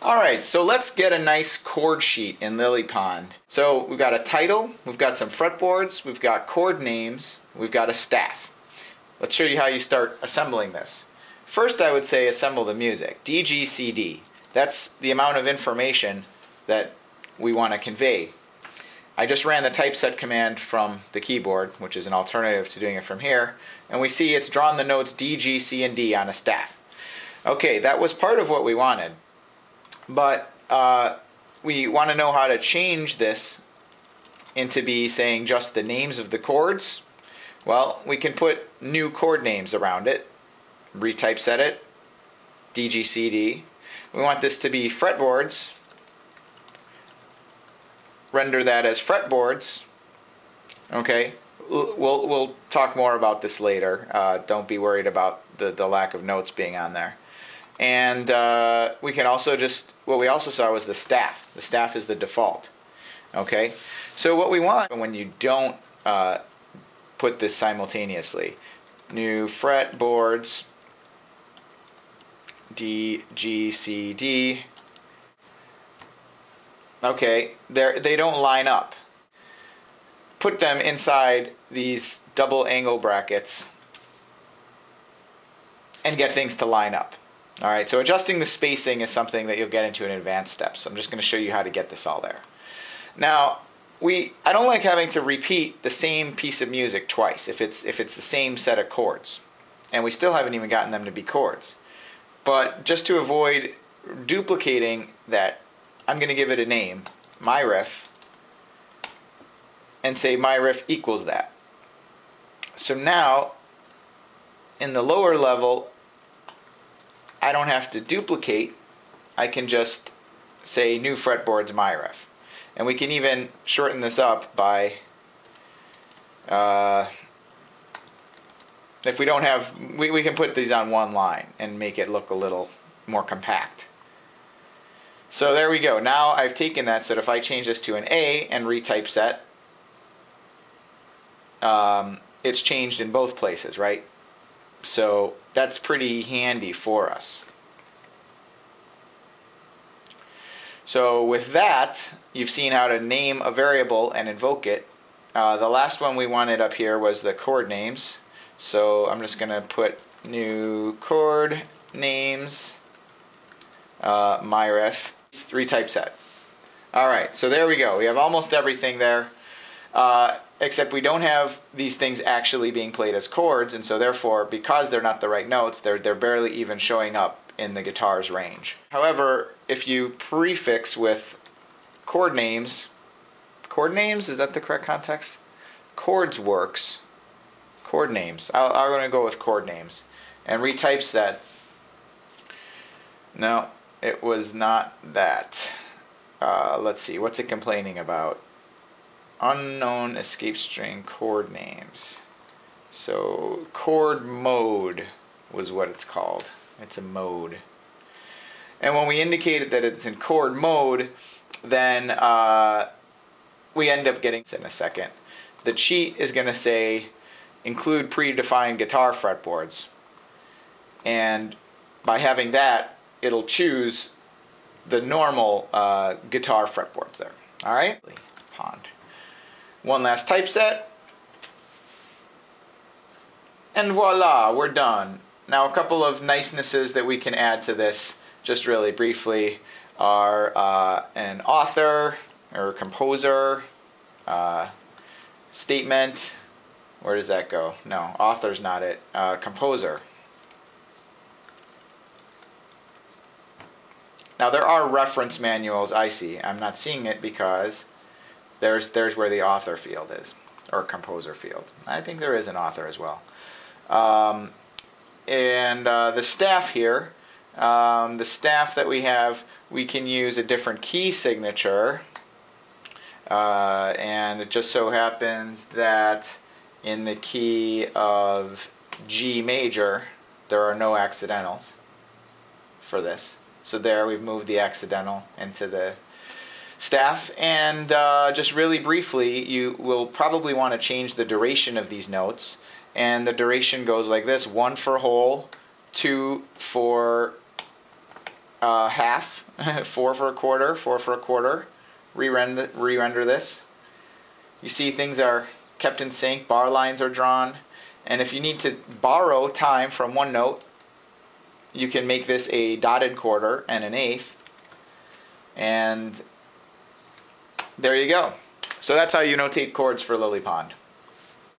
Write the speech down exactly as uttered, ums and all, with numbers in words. All right, so let's get a nice chord sheet in LilyPond. So we've got a title, we've got some fretboards, we've got chord names, we've got a staff. Let's show you how you start assembling this. First, I would say assemble the music, D, G, C, D. That's the amount of information that we want to convey. I just ran the typeset command from the keyboard, which is an alternative to doing it from here, and we see it's drawn the notes D, G, C, and D on a staff. Okay, that was part of what we wanted. But uh, we want to know how to change this into be saying just the names of the chords. Well, we can put new chord names around it, retypeset it, D, G, C, D. We want this to be fretboards, render that as fretboards. Okay, we'll, we'll talk more about this later. Uh, don't be worried about the, the lack of notes being on there. And uh, we can also just, what we also saw was the staff. The staff is the default, okay? So what we want when you don't uh, put this simultaneously, new fretboards, D, G, C, D. Okay, they're, they don't line up. Put them inside these double angle brackets and get things to line up. All right, so adjusting the spacing is something that you'll get into in advanced steps. I'm just going to show you how to get this all there. Now, we I don't like having to repeat the same piece of music twice if it's if it's the same set of chords. And we still haven't even gotten them to be chords. But just to avoid duplicating that, I'm going to give it a name, my riff, and say my riff equals that. So now, in the lower level, I don't have to duplicate. I can just say new fretboards myref, and we can even shorten this up by uh, if we don't have we, we can put these on one line and make it look a little more compact. So there we go. Now I've taken that, so that if I change this to an A and retypeset, um, it's changed in both places, right? So that's pretty handy for us. So with that, you've seen how to name a variable and invoke it. Uh, the last one we wanted up here was the chord names. So I'm just going to put new chord names, uh, myref, retypeset. All right, so there we go. We have almost everything there. Uh, except we don't have these things actually being played as chords, and so therefore, because they're not the right notes, they're, they're barely even showing up in the guitar's range. However, if you prefix with chord names, chord names, is that the correct context? Chords works, chord names. I'll, I'm going to go with chord names, and retypeset. No, it was not that. Uh, let's see, what's it complaining about? Unknown escape string chord names. So chord mode was what it's called. It's a mode. And when we indicated that it's in chord mode, then uh, we end up getting in a second. The cheat is going to say include predefined guitar fretboards. And by having that, it'll choose the normal uh, guitar fretboards there. All right? Pond. One last typeset, and voila, we're done. Now a couple of nicenesses that we can add to this, just really briefly, are uh, an author or composer, uh, statement, where does that go? No, author's not it, uh, composer. Now there are reference manuals, I see. I'm not seeing it because There's, there's where the author field is, or composer field. I think there is an author as well. Um, and uh, the staff here, um, the staff that we have, we can use a different key signature. Uh, and it just so happens that in the key of G major, there are no accidentals for this. So there we've moved the accidental into the staff, and uh, just really briefly, you will probably want to change the duration of these notes, and the duration goes like this: one for whole, two for uh, half, four for a quarter, four for a quarter, re-render, re-render this. You see things are kept in sync, bar lines are drawn, and if you need to borrow time from OneNote, you can make this a dotted quarter and an eighth, and there you go. So that's how you notate chords for LilyPond.